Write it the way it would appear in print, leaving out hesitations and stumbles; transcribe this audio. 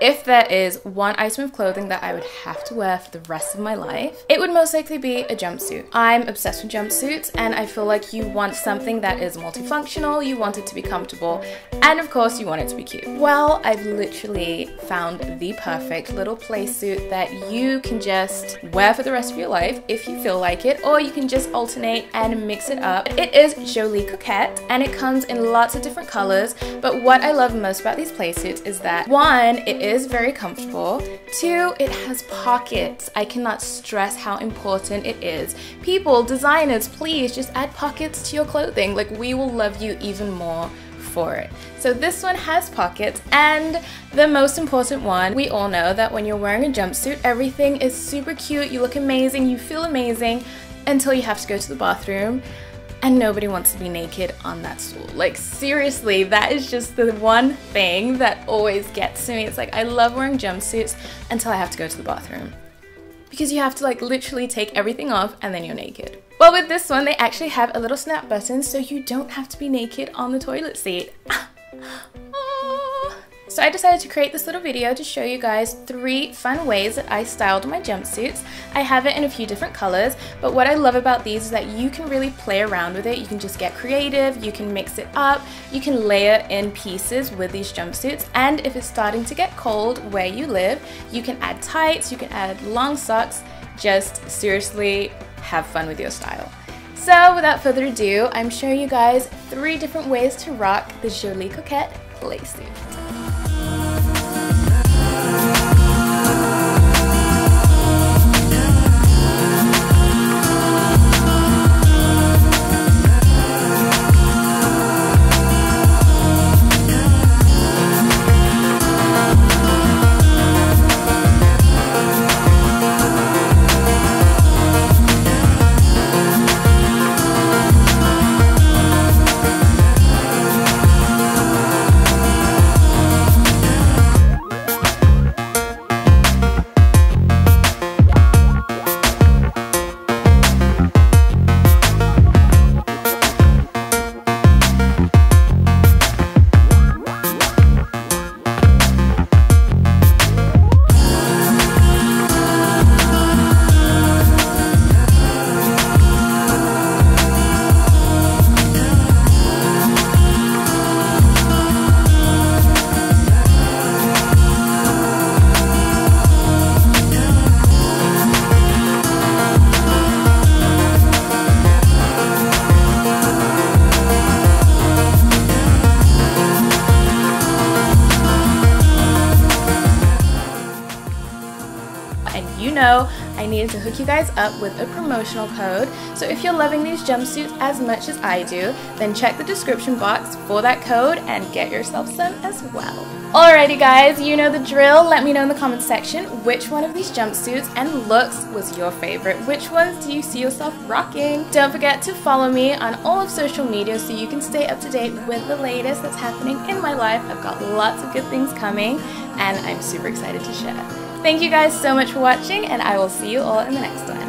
if there is one item of clothing that I would have to wear for the rest of my life, it would most likely be a jumpsuit. I'm obsessed with jumpsuits, and I feel like you want something that is multifunctional, you want it to be comfortable, and of course you want it to be cute. Well, I've literally found the perfect little playsuit that you can just wear for the rest of your life if you feel like it, or you can just alternate and mix it up. It is Jolie Coquette, and it comes in lots of different colors, but what I love most about these playsuits is that, one, it is very comfortable, two, it has pockets. I cannot stress how important it is. People, designers, please just add pockets to your clothing. Like, we will love you even more for it. So this one has pockets, and the most important one, we all know that when you're wearing a jumpsuit, everything is super cute, you look amazing, you feel amazing, until you have to go to the bathroom. And nobody wants to be naked on that stool. Like, seriously, that is just the one thing that always gets to me. It's like, I love wearing jumpsuits until I have to go to the bathroom. Because you have to, like, literally take everything off and then you're naked. Well, with this one, they actually have a little snap button so you don't have to be naked on the toilet seat. So I decided to create this little video to show you guys 3 fun ways that I styled my jumpsuits. I have it in a few different colors, but what I love about these is that you can really play around with it. You can just get creative, you can mix it up, you can layer in pieces with these jumpsuits, and if it's starting to get cold where you live, you can add tights, you can add long socks. Just seriously have fun with your style. So without further ado, I'm showing you guys 3 different ways to rock the Jolie Coquette playsuit. I needed to hook you guys up with a promotional code, so if you're loving these jumpsuits as much as I do, then check the description box for that code and get yourself some as well. Alrighty guys, you know the drill. Let me know in the comments section which one of these jumpsuits and looks was your favorite. Which ones do you see yourself rocking? Don't forget to follow me on all of social media so you can stay up to date with the latest that's happening in my life. I've got lots of good things coming and I'm super excited to share. Thank you guys so much for watching, and I will see you all in the next one.